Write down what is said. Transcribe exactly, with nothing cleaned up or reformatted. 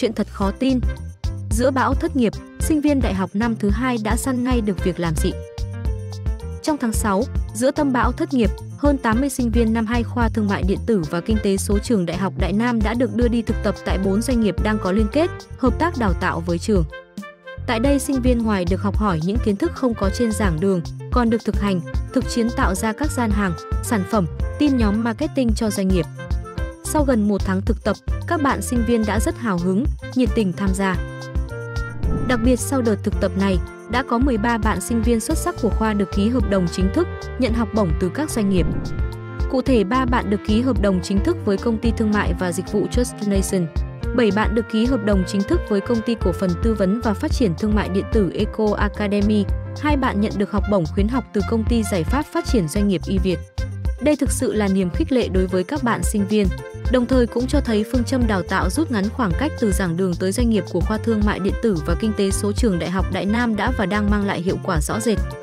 Chuyện thật khó tin. Giữa bão thất nghiệp, sinh viên đại học năm thứ hai đã săn ngay được việc làm dị. Trong tháng sáu, giữa tâm bão thất nghiệp, hơn tám mươi sinh viên năm hai khoa Thương mại điện tử và Kinh tế số trường Đại học Đại Nam đã được đưa đi thực tập tại bốn doanh nghiệp đang có liên kết, hợp tác đào tạo với trường. Tại đây, sinh viên ngoài được học hỏi những kiến thức không có trên giảng đường, còn được thực hành, thực chiến tạo ra các gian hàng, sản phẩm, team nhóm marketing cho doanh nghiệp. Sau gần một tháng thực tập, các bạn sinh viên đã rất hào hứng, nhiệt tình tham gia. Đặc biệt sau đợt thực tập này, đã có mười ba bạn sinh viên xuất sắc của khoa được ký hợp đồng chính thức, nhận học bổng từ các doanh nghiệp. Cụ thể, ba bạn được ký hợp đồng chính thức với công ty thương mại và dịch vụ Trust Nation, bảy bạn được ký hợp đồng chính thức với công ty cổ phần tư vấn và phát triển thương mại điện tử Eco Academy, hai bạn nhận được học bổng khuyến học từ công ty giải pháp phát triển doanh nghiệp Y Việt. Đây thực sự là niềm khích lệ đối với các bạn sinh viên, đồng thời cũng cho thấy phương châm đào tạo rút ngắn khoảng cách từ giảng đường tới doanh nghiệp của khoa Thương mại điện tử và Kinh tế số trường Đại học Đại Nam đã và đang mang lại hiệu quả rõ rệt.